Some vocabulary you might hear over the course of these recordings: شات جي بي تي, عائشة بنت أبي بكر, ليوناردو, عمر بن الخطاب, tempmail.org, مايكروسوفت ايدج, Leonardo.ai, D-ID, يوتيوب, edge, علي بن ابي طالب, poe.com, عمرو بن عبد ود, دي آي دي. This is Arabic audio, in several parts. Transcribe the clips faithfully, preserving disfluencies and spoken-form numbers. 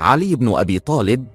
علي بن أبي طالب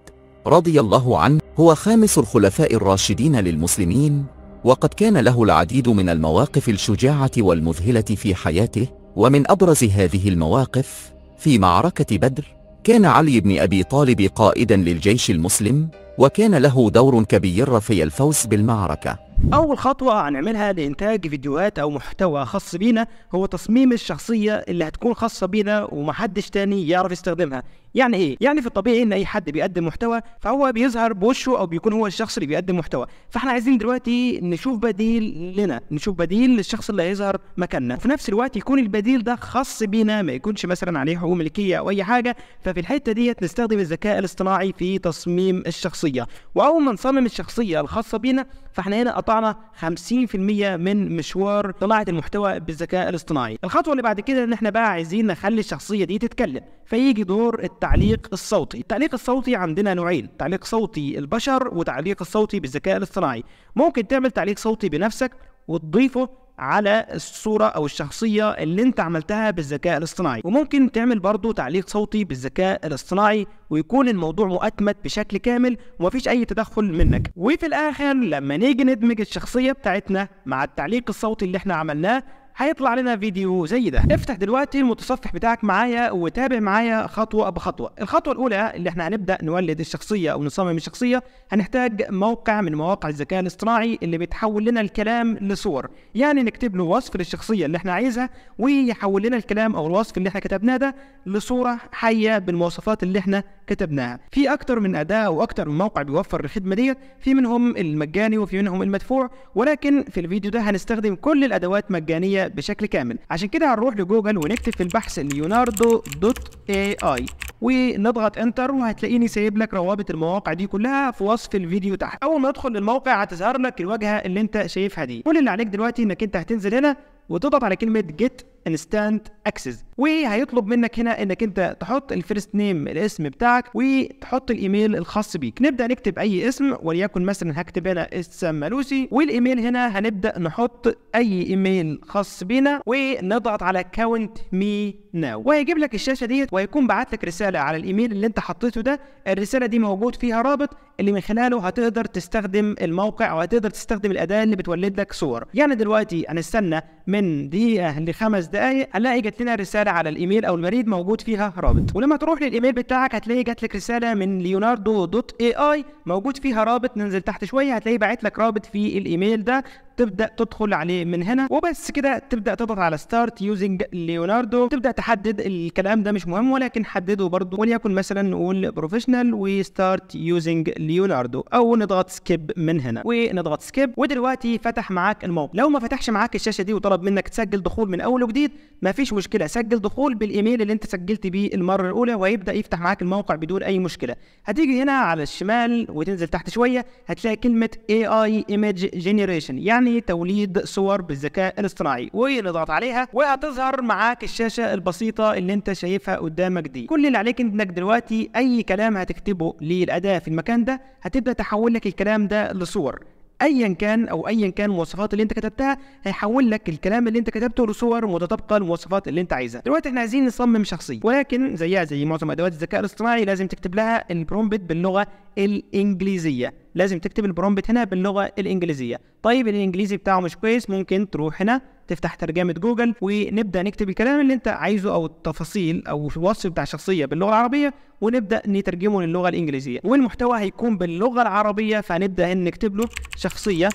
رضي الله عنه هو خامس الخلفاء الراشدين للمسلمين، وقد كان له العديد من المواقف الشجاعة والمذهلة في حياته، ومن أبرز هذه المواقف في معركة بدر. كان علي بن أبي طالب قائدا للجيش المسلم، وكان له دور كبير في الفوز بالمعركة. أول خطوة هنعملها لإنتاج فيديوهات أو محتوى خاص بينا هو تصميم الشخصية اللي هتكون خاصة بينا ومحدش تاني يعرف يستخدمها. يعني إيه؟ يعني في الطبيعي إن أي حد بيقدم محتوى فهو بيظهر بوشه أو بيكون هو الشخص اللي بيقدم محتوى، فإحنا عايزين دلوقتي نشوف بديل لنا، نشوف بديل للشخص اللي هيظهر مكاننا، وفي نفس الوقت يكون البديل ده خاص بينا، ما يكونش مثلا عليه حقوق ملكية أو أي حاجة. ففي الحتة ديت نستخدم الذكاء الاصطناعي في تصميم الشخصية، وأول ما نصمم الشخصية الخاصة بينا فإحنا هنا قطعنا خمسين بالمئة من مشوار صناعة المحتوى بالذكاء الاصطناعي. الخطوة اللي بعد كده إن إحنا بقى عايزين نخلي الشخصية دي تتكلم، فيجي دور التعليق الصوتي. التعليق الصوتي عندنا نوعين، تعليق صوتي البشر وتعليق الصوتي بالذكاء الاصطناعي. ممكن تعمل تعليق صوتي بنفسك وتضيفه على الصورة أو الشخصية اللي أنت عملتها بالذكاء الاصطناعي، وممكن تعمل برضو تعليق صوتي بالذكاء الاصطناعي ويكون الموضوع مؤتمت بشكل كامل ومفيش أي تدخل منك. وفي الآخر لما نيجي ندمج الشخصية بتاعتنا مع التعليق الصوتي اللي احنا عملناه هيطلع لنا فيديو زي ده. افتح دلوقتي المتصفح بتاعك معايا وتابع معايا خطوة بخطوة. الخطوة الأولى اللي احنا هنبدأ نولد الشخصية أو نصمم الشخصية، هنحتاج موقع من مواقع الذكاء الاصطناعي اللي بتحول لنا الكلام لصور، يعني نكتب له وصف للشخصية اللي احنا عايزها ويحول لنا الكلام أو الوصف اللي احنا كتبناه ده لصورة حية بالمواصفات اللي احنا كتبناها. في أكتر من أداة وأكتر من موقع بيوفر الخدمة ديت، في منهم المجاني وفي منهم المدفوع، ولكن في الفيديو ده هنستخدم كل الأدوات مجانية بشكل كامل. عشان كده هنروح لجوجل ونكتب في البحث ليوناردو دوت إيه آي ونضغط انتر، وهتلاقيني سايب لك روابط المواقع دي كلها في وصف الفيديو تحت. اول ما تدخل للموقع هتظهر لك الواجهه اللي انت شايفها دي. كل اللي عليك دلوقتي انك انت هتنزل هنا وتضغط على كلمه جيت انستانت اكسس، وهيطلب منك هنا انك انت تحط الفيرست نيم الاسم بتاعك وتحط الايميل الخاص بيك. نبدا نكتب اي اسم، وليكن مثلا هكتب هنا اسم مالوسي، والايميل هنا هنبدا نحط اي ايميل خاص بينا ونضغط على كاونت مي ناو، وهيجيب لك الشاشه ديت وهيكون بعت لك رساله على الايميل اللي انت حطيته ده. الرساله دي موجود فيها رابط اللي من خلاله هتقدر تستخدم الموقع وهتقدر تستخدم الاداه اللي بتولد لك صور. يعني دلوقتي هنستنى من دقيقه لخمس دقائق هنلاقي جات لنا رساله على الايميل او المريد موجود فيها رابط، ولما تروح للايميل بتاعك هتلاقي جات لك رساله من ليوناردو دوت اي اي موجود فيها رابط. ننزل تحت شويه هتلاقي باعت لك رابط في الايميل ده، تبدا تدخل عليه من هنا وبس كده تبدا تضغط على ستارت يوزنج ليوناردو. تبدا تحدد الكلام ده مش مهم ولكن حدده برضه، وليكن مثلا نقول بروفيشنال وستارت يوزنج ليوناردو، او نضغط سكيب من هنا ونضغط سكيب. ودلوقتي فتح معاك الموقع. لو ما فتحش معاك الشاشه دي وطلب منك تسجل دخول من اول وجديد مفيش مشكله، سجل دخول بالايميل اللي انت سجلت بيه المره الاولى وهيبدا يفتح معاك الموقع بدون اي مشكله. هتيجي هنا على الشمال وتنزل تحت شويه هتلاقي كلمه اي اي ايمج جينيريشن، يعني توليد صور بالذكاء الاصطناعي، ونضغط عليها وهتظهر معاك الشاشه البسيطه اللي انت شايفها قدامك دي. كل اللي عليك انك دلوقتي اي كلام هتكتبه للاداه في المكان ده هتبدا تحول لك الكلام ده لصور، ايا كان او ايا كان المواصفات اللي انت كتبتها هيحول لك الكلام اللي انت كتبته لصور متطابقه للمواصفات اللي انت عايزها. دلوقتي احنا عايزين نصمم شخصيه، ولكن زيها زي معظم ادوات الذكاء الاصطناعي لازم تكتب لها البرومبت باللغه الانجليزيه، لازم تكتب البرومبت هنا باللغه الانجليزيه. طيب الانجليزي بتاعه مش كويس، ممكن تروح هنا تفتح ترجمه جوجل ونبدا نكتب الكلام اللي انت عايزه او التفاصيل او الوصف بتاع الشخصيه باللغه العربيه ونبدا نترجمه للغه الانجليزيه، والمحتوى هيكون باللغه العربيه. فهنبدا نكتب له شخصيه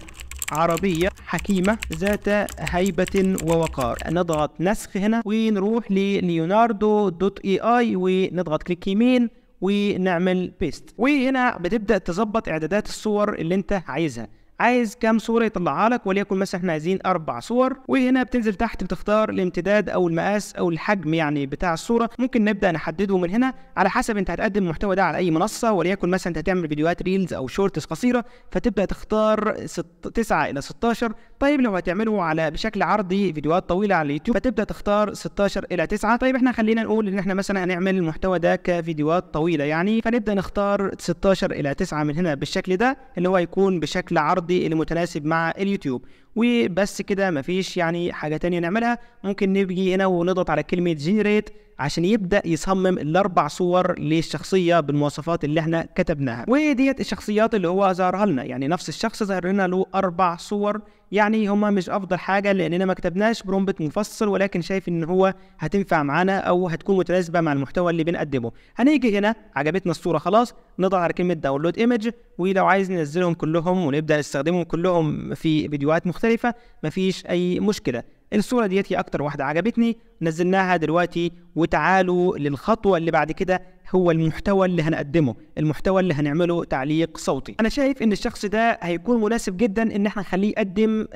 عربيه حكيمه ذات هيبه ووقار، نضغط نسخ هنا ونروح لليوناردو دوت اي اي ونضغط كليك يمين ونعمل بيست. وهنا بتبدا تظبط اعدادات الصور اللي انت عايزها، عايز كام صوره يطلعها لك، وليكن مثلا احنا عايزين اربع صور. وهنا بتنزل تحت بتختار الامتداد او المقاس او الحجم يعني بتاع الصوره، ممكن نبدا نحدده من هنا على حسب انت هتقدم المحتوى ده على اي منصه، وليكن مثلا انت هتعمل فيديوهات ريلز او شورتس قصيره فتبدا تختار تسعة الى ستاشر. طيب لو هتعمله على بشكل عرضي فيديوهات طويله على اليوتيوب فتبدا تختار ستاشر الى تسعة. طيب احنا خلينا نقول ان احنا مثلا هنعمل المحتوى ده كفيديوهات طويله يعني، فنبدا نختار ستاشر الى تسعة من هنا بالشكل ده اللي هو يكون بشكل عرضي المتناسب مع اليوتيوب. وبس كده، مفيش يعني حاجه ثانيه نعملها. ممكن نيجي هنا ونضغط على كلمه جنريت عشان يبدا يصمم الاربع صور للشخصيه بالمواصفات اللي احنا كتبناها، وديت الشخصيات اللي هو ظهرها لنا، يعني نفس الشخص ظهر لنا له اربع صور، يعني هما مش افضل حاجه لاننا ما كتبناش برومبت مفصل، ولكن شايف ان هو هتنفع معانا او هتكون متناسبه مع المحتوى اللي بنقدمه. هنيجي هنا عجبتنا الصوره خلاص نضغط على كلمه داونلود ايمج، ولو عايز ننزلهم كلهم ونبدا نستخدمهم كلهم في فيديوهات مختلفه مفيش اي مشكله. الصوره ديت هي اكتر واحده عجبتني، نزلناها دلوقتي، وتعالوا للخطوه اللي بعد كده هو المحتوى اللي هنقدمه، المحتوى اللي هنعمله تعليق صوتي. انا شايف ان الشخص ده هيكون مناسب جدا ان احنا نخليه يقدم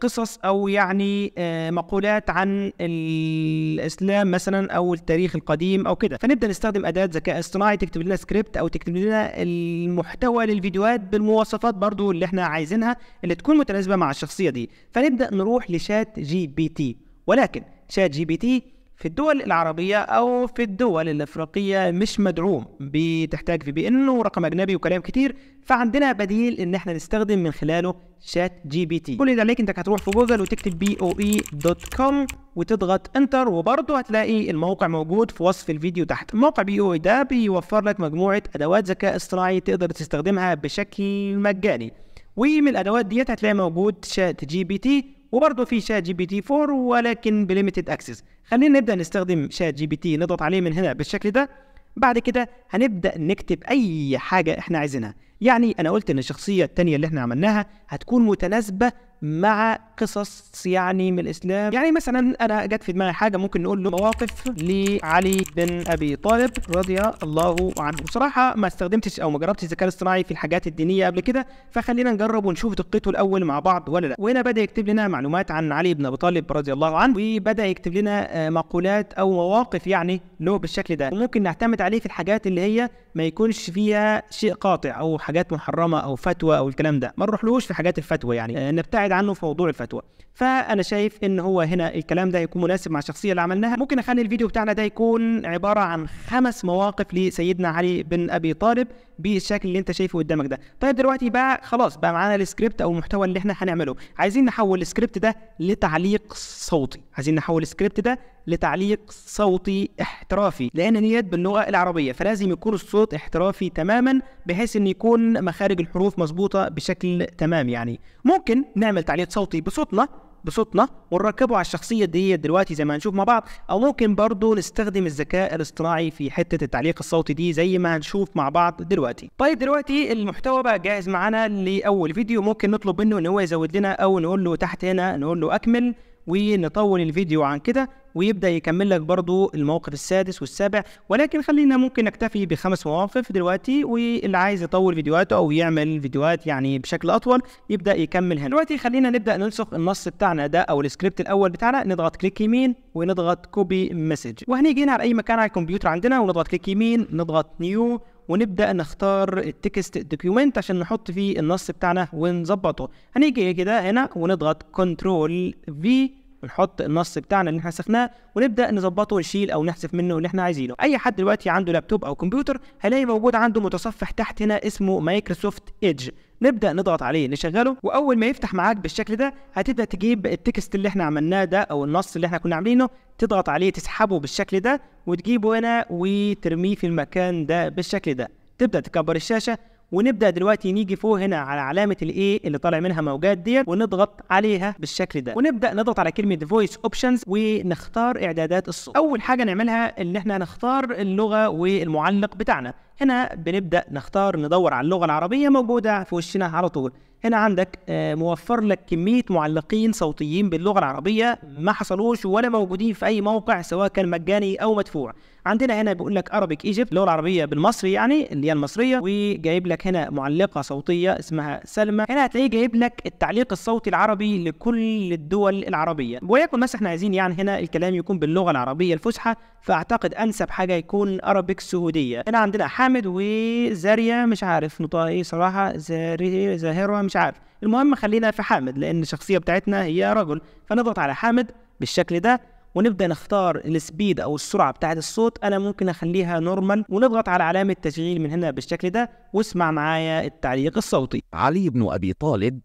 قصص او يعني مقولات عن الاسلام مثلا او التاريخ القديم او كده، فنبدا نستخدم اداه ذكاء اصطناعي تكتب لنا سكريبت او تكتب لنا المحتوى للفيديوهات بالمواصفات برضو اللي احنا عايزينها اللي تكون متناسبه مع الشخصيه دي. فنبدا نروح لشات جي بي تي، ولكن شات جي بي تي في الدول العربية أو في الدول الأفريقية مش مدعوم، بتحتاج في بي إن ورقم أجنبي وكلام كتير، فعندنا بديل إن إحنا نستخدم من خلاله شات جي بي تي. كل اللي عليك إنك هتروح في جوجل وتكتب بي او اي دوت كوم وتضغط انتر، وبرضه هتلاقي الموقع موجود في وصف الفيديو تحت. موقع بي او اي ده بيوفر لك مجموعة أدوات ذكاء اصطناعي تقدر تستخدمها بشكل مجاني، ومن الأدوات ديت هتلاقي موجود شات جي بي تي، وبرضه في شات جي بي تي أربعة ولكن بليميتد اكسس. خلينا نبدا نستخدم شات جي بي تي، نضغط عليه من هنا بالشكل ده. بعد كده هنبدا نكتب اي حاجه احنا عايزينها، يعني انا قلت ان الشخصيه الثانيه اللي احنا عملناها هتكون متناسبه مع قصص يعني من الاسلام، يعني مثلا انا جت في دماغي حاجه ممكن نقول له مواقف لعلي بن ابي طالب رضي الله عنه. بصراحه ما استخدمتش او ما جربتش الذكاء الاصطناعي في الحاجات الدينيه قبل كده، فخلينا نجرب ونشوف دقته الاول مع بعض ولا لا. وهنا بدا يكتب لنا معلومات عن علي بن ابي طالب رضي الله عنه، وبدا يكتب لنا مقولات او مواقف يعني له بالشكل ده، وممكن نعتمد عليه في الحاجات اللي هي ما يكونش فيها شيء قاطع او حاجات محرمه او فتوى او الكلام ده، ما نروحلوش في حاجات الفتوى، يعني نبتعد عنه في موضوع الفتوى. فانا شايف ان هو هنا الكلام ده هيكون مناسب مع الشخصيه اللي عملناها. ممكن اخلي الفيديو بتاعنا ده يكون عباره عن خمس مواقف لسيدنا علي بن ابي طالب بالشكل اللي انت شايفه قدامك ده. طيب دلوقتي بقى خلاص بقى معانا السكريبت او المحتوى اللي احنا هنعمله، عايزين نحول السكريبت ده لتعليق صوتي، عايزين نحول السكريبت ده لتعليق صوتي احترافي، لان ديت باللغه العربيه فلازم يكون الصوت احترافي تماما بحيث ان يكون مخارج الحروف مظبوطه بشكل تمام. يعني ممكن نعمل تعليق صوتي بصوتنا بصوتنا ونركبه على الشخصيه دي دلوقتي زي ما هنشوف مع بعض، او ممكن برضه نستخدم الذكاء الاصطناعي في حته التعليق الصوتي دي زي ما هنشوف مع بعض دلوقتي. طيب دلوقتي المحتوى بقى جاهز معانا لاول فيديو، ممكن نطلب منه ان هو يزود لنا او نقول له تحت هنا نقول له اكمل ونطول الفيديو عن كده، ويبدا يكمل لك برضو الموقف السادس والسابع، ولكن خلينا ممكن نكتفي بخمس مواقف دلوقتي، واللي عايز يطول فيديوهاته او يعمل فيديوهات يعني بشكل اطول يبدا يكمل هنا. دلوقتي خلينا نبدا ننسخ النص بتاعنا ده او السكريبت الاول بتاعنا، نضغط كليك يمين ونضغط كوبي مسج، وهنيجي هنا على اي مكان على الكمبيوتر عندنا ونضغط كليك يمين، نضغط نيو ونبدا نختار التكست دوكيومنت عشان نحط فيه النص بتاعنا ونظبطه. هنيجي كده هنا ونضغط كنترول في، نحط النص بتاعنا اللي احنا سخناه ونبدا نظبطه ونشيل او نحذف منه اللي احنا عايزينه. اي حد دلوقتي عنده لابتوب او كمبيوتر هيلاقي موجود عنده متصفح تحت هنا اسمه مايكروسوفت ايدج، نبدا نضغط عليه نشغله، واول ما يفتح معاك بالشكل ده هتبدا تجيب التكست اللي احنا عملناه ده او النص اللي احنا كنا عاملينه، تضغط عليه تسحبه بالشكل ده وتجيبه هنا وترميه في المكان ده بالشكل ده. تبدا تكبر الشاشه ونبدا دلوقتي نيجي فوق هنا على علامه الايه اللي طالع منها موجات ديت ونضغط عليها بالشكل ده، ونبدا نضغط على كلمه فويس اوبشنز ونختار اعدادات الصوت. اول حاجه نعملها ان احنا نختار اللغه والمعلق بتاعنا، هنا بنبدا نختار ندور على اللغه العربيه موجوده في وشنا على طول. هنا عندك موفر لك كمية معلقين صوتيين باللغة العربية ما حصلوش ولا موجودين في أي موقع سواء كان مجاني أو مدفوع. عندنا هنا بيقول لك Arabic Egypt، اللغة العربية بالمصري يعني اللي هي المصرية، وجايب لك هنا معلقة صوتية اسمها سلمى. هنا هتلاقيه جايب لك التعليق الصوتي العربي لكل الدول العربية، ولكن مثلا احنا عايزين يعني هنا الكلام يكون باللغة العربية الفصحى، فأعتقد أنسب حاجة يكون Arabic السعودية. هنا عندنا حامد وزارية، مش عارف نطقها إيه صراحة، زارية زاهرة مش عارف، المهم خلينا في حامد لان الشخصيه بتاعتنا هي رجل، فنضغط على حامد بالشكل ده ونبدا نختار السبيد او السرعه بتاعه الصوت، انا ممكن اخليها نورمال، ونضغط على علامه تشغيل من هنا بالشكل ده، واسمع معايا التعليق الصوتي. علي بن ابي طالب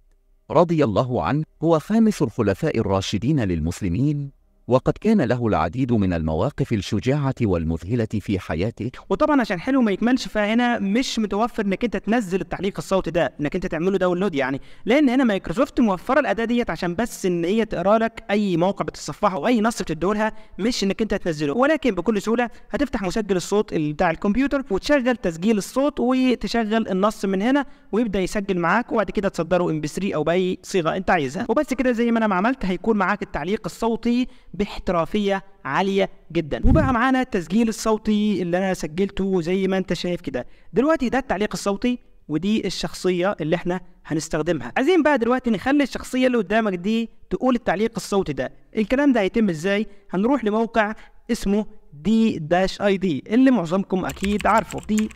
رضي الله عنه هو خامس الخلفاء الراشدين للمسلمين، وقد كان له العديد من المواقف الشجاعة والمذهلة في حياته. وطبعا عشان حلو ما يكملش، فهنا مش متوفر انك انت تنزل التعليق الصوتي ده، انك انت تعمله داونلود يعني، لان هنا مايكروسوفت موفره الاداة ديت عشان بس ان هي تقرا لك اي موقع بتتصفحه او اي نص بتديهولها، مش انك انت تنزله. ولكن بكل سهوله هتفتح مسجل الصوت بتاع الكمبيوتر وتشغل تسجيل الصوت وتشغل النص من هنا ويبدا يسجل معاك، وبعد كده تصدره ام بي ثلاثة او باي صيغه انت عايزها. وبس كده زي ما انا ما عملت هيكون معاك التعليق الصوتي باحترافية عالية جدا. وبقى معانا التسجيل الصوتي اللي انا سجلته زي ما انت شايف كده دلوقتي، ده التعليق الصوتي ودي الشخصية اللي احنا هنستخدمها. عايزين بقى دلوقتي نخلي الشخصية اللي قدامك دي تقول التعليق الصوتي ده. الكلام ده هيتم ازاي؟ هنروح لموقع اسمه دي آي دي اللي معظمكم اكيد عارفه، دي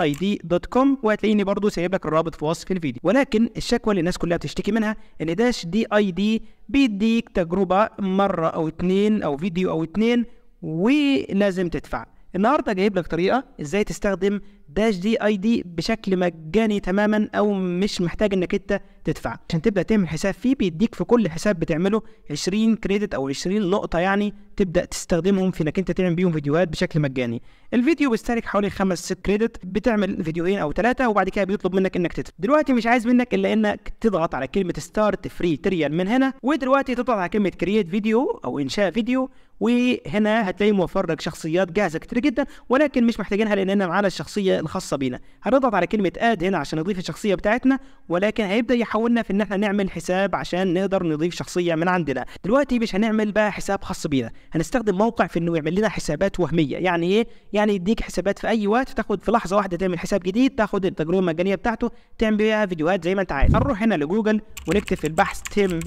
آي دي دوت كوم، وهتلاقيني برضو سايب لك الرابط في وصف الفيديو. ولكن الشكوى اللي الناس كلها بتشتكي منها ان داش دي اي دي بيديك تجربه مره او اتنين او فيديو او اتنين ولازم تدفع. النهارده جايب لك طريقه ازاي تستخدم داش دي اي دي بشكل مجاني تماما او مش محتاج انك انت تدفع. عشان تبدا تعمل حساب فيه بيديك في كل حساب بتعمله عشرين كريدت او عشرين نقطه، يعني تبدا تستخدمهم في انك انت تعمل بيهم فيديوهات بشكل مجاني. الفيديو بيستهلك حوالي خمسة ستة كريدت، بتعمل فيديوهين او ثلاثه وبعد كده بيطلب منك انك تدفع. دلوقتي مش عايز منك الا انك تضغط على كلمه ستارت فري تريال من هنا، ودلوقتي تضغط على كلمه كرييت فيديو او انشاء فيديو، وهنا هتلاقي موفر لك شخصيات جاهزه كتير جدا ولكن مش محتاجينها لاننا معانا الشخصيه الخاصه بينا. هنضغط على كلمه اد هنا عشان نضيف الشخصيه بتاعتنا، ولكن هيبدا يحولنا في ان احنا نعمل حساب عشان نقدر نضيف شخصيه من عندنا. دلوقتي مش هنعمل بقى حساب خاص بينا، هنستخدم موقع في انه يعمل لنا حسابات وهميه. يعني ايه؟ يعني يديك حسابات في اي وقت، تاخد في لحظه واحده تعمل حساب جديد، تاخد التجربه المجانيه بتاعته تعمل بيها فيديوهات زي ما انت عايز. هنروح هنا لجوجل ونكتب في البحث تمب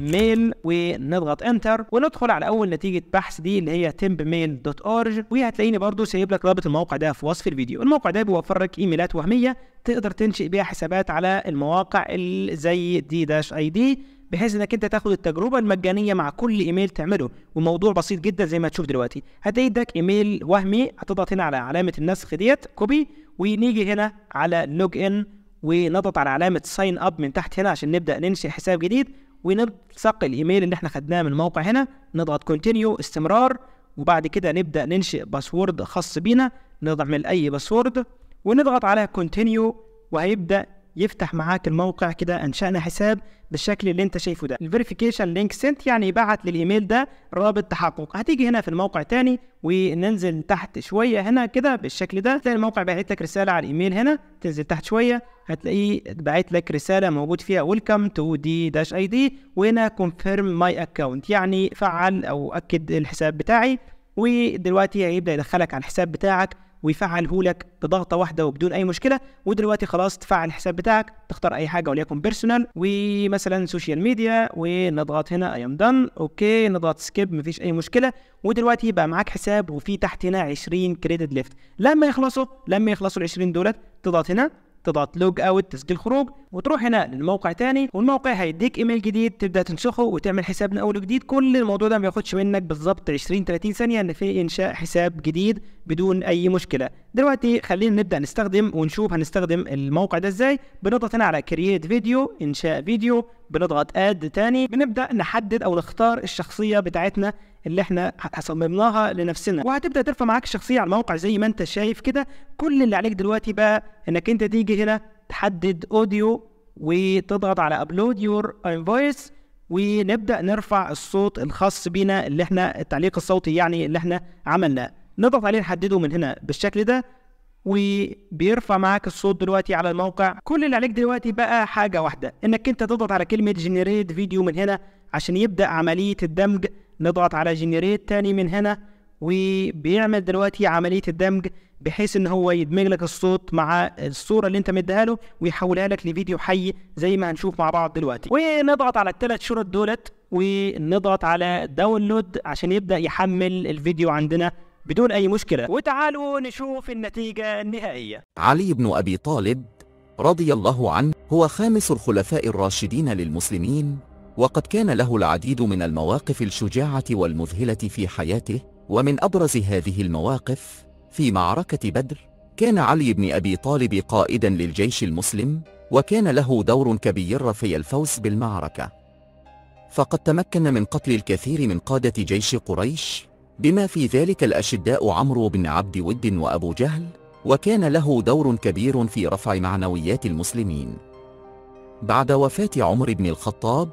ميل ونضغط انتر وندخل على اول نتيجه بحث دي اللي هي تمب ميل دوت أورج، وهتلاقيني برضو سايب لك رابط الموقع ده في وصف الفيديو. الموقع ده بيوفر لك ايميلات وهميه تقدر تنشئ بيها حسابات على المواقع زي دي داش اي دي، بحيث انك انت تاخد التجربه المجانيه مع كل ايميل تعمله. والموضوع بسيط جدا زي ما تشوف دلوقتي، هتديك ايميل وهمي، هتضغط هنا على علامه النسخ ديت كوبي، ونيجي هنا على لوج ان ونضغط على علامه ساين اب من تحت هنا عشان نبدا ننشئ حساب جديد، ونلصق الايميل اللي احنا خدناه من الموقع هنا، نضغط كونتينيو استمرار، وبعد كده نبدا ننشئ باسورد خاص بينا. نعمل اي باسورد ونضغط على كونتينيو وهيبدا يفتح معاك الموقع كده. انشأنا حساب بالشكل اللي انت شايفه ده. الفيريفيكيشن لينك سنت يعني يبعت للايميل ده رابط تحقق. هتيجي هنا في الموقع تاني وننزل تحت شويه هنا كده بالشكل ده، تلاقي الموقع باعت لك رساله على الايميل هنا. تنزل تحت شويه هتلاقيه باعت لك رساله موجود فيها ويلكم تو دي داش اي دي، وهنا كونفيرم ماي اكونت يعني فعل او اكد الحساب بتاعي. ودلوقتي هيبدا يدخلك على الحساب بتاعك ويفعله لك بضغطه واحده وبدون اي مشكله. ودلوقتي خلاص تفعل الحساب بتاعك، تختار اي حاجه وليكن بيرسونال ومثلا سوشيال ميديا، ونضغط هنا اي ام دان اوكي، نضغط سكيب مفيش اي مشكله. ودلوقتي بقى معاك حساب وفي تحت هنا عشرين كريدت ليفت. لما يخلصوا لما يخلصوا ال عشرين دولت تضغط هنا، تضغط لوج اوت تسجيل خروج، وتروح هنا للموقع تاني، والموقع هيديك ايميل جديد تبدا تنسخه وتعمل حساب من اول وجديد. كل الموضوع ده ما بياخدش منك بالظبط عشرين ثلاثين ثانيه ان في انشاء حساب جديد بدون اي مشكله. دلوقتي خلينا نبدا نستخدم ونشوف هنستخدم الموقع ده ازاي. بنضغط هنا على كرييت فيديو انشاء فيديو، بنضغط اد تاني، بنبدا نحدد او نختار الشخصيه بتاعتنا اللي احنا صممناها لنفسنا. وهتبدا ترفع معاك الشخصيه على الموقع زي ما انت شايف كده. كل اللي عليك دلوقتي بقى انك انت تيجي هنا تحدد اوديو وتضغط على ابلود يور انفويس، ونبدا نرفع الصوت الخاص بينا اللي احنا التعليق الصوتي يعني اللي احنا عملناه. نضغط عليه نحدده من هنا بالشكل ده، وبيرفع معاك الصوت دلوقتي على الموقع. كل اللي عليك دلوقتي بقى حاجه واحده، انك انت تضغط على كلمه جنريت فيديو من هنا عشان يبدا عمليه الدمج. نضغط على جنريت تاني من هنا، وبيعمل دلوقتي عمليه الدمج بحيث ان هو يدمج لك الصوت مع الصوره اللي انت مديها له ويحولها لك لفيديو حي زي ما هنشوف مع بعض دلوقتي. ونضغط على الثلاث شرط دولت ونضغط على داونلود عشان يبدا يحمل الفيديو عندنا بدون اي مشكله. وتعالوا نشوف النتيجه النهائيه. علي بن ابي طالب رضي الله عنه هو خامس الخلفاء الراشدين للمسلمين، وقد كان له العديد من المواقف الشجاعة والمذهلة في حياته. ومن أبرز هذه المواقف في معركة بدر، كان علي بن أبي طالب قائدا للجيش المسلم وكان له دور كبير في الفوز بالمعركة، فقد تمكن من قتل الكثير من قادة جيش قريش بما في ذلك الأشداء عمرو بن عبد ود وأبو جهل، وكان له دور كبير في رفع معنويات المسلمين. بعد وفاة عمر بن الخطاب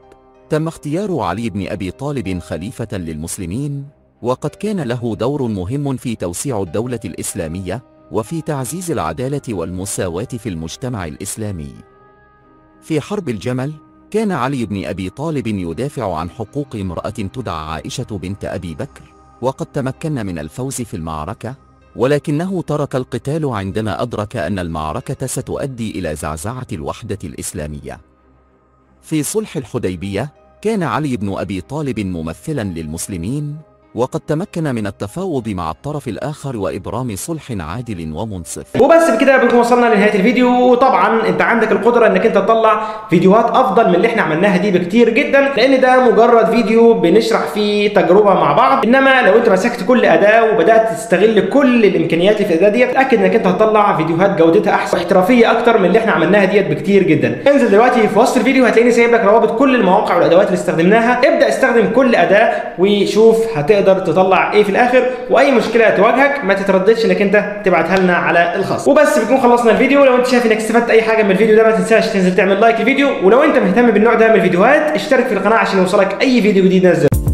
تم اختيار علي بن أبي طالب خليفة للمسلمين، وقد كان له دور مهم في توسيع الدولة الإسلامية وفي تعزيز العدالة والمساواة في المجتمع الإسلامي. في حرب الجمل كان علي بن أبي طالب يدافع عن حقوق امرأة تدعى عائشة بنت أبي بكر، وقد تمكن من الفوز في المعركة، ولكنه ترك القتال عندما أدرك أن المعركة ستؤدي إلى زعزعة الوحدة الإسلامية. في صلح الحديبية كان علي بن أبي طالب ممثلا للمسلمين، وقد تمكن من التفاوض مع الطرف الآخر وإبرام صلح عادل ومنصف. وبس بكده بنكون وصلنا لنهاية الفيديو، وطبعا انت عندك القدرة انك انت تطلع فيديوهات افضل من اللي احنا عملناها دي بكتير جدا، لان ده مجرد فيديو بنشرح فيه تجربة مع بعض، انما لو انت مسكت كل أداة وبدأت تستغل كل الامكانيات اللي في الأداة دي، اتأكد انك انت هتطلع فيديوهات جودتها احسن واحترافية اكتر من اللي احنا عملناها ديت بكتير جدا. انزل دلوقتي في وسط الفيديو هتلاقيني سايب لك روابط كل المواقع والأدوات اللي استخدمناها، ابدأ استخدم كل أداة وشوف هتقدر تقدر تطلع ايه في الاخر، واي مشكله تواجهك ما تترددش انك انت تبعتها لنا على الخاص. وبس بنكون خلصنا الفيديو، لو انت شايف انك استفدت اي حاجه من الفيديو ده ما تنساش تنزل تعمل لايك للفيديو، ولو انت مهتم بالنوع ده من الفيديوهات اشترك في القناه عشان يوصلك اي فيديو جديد نزله.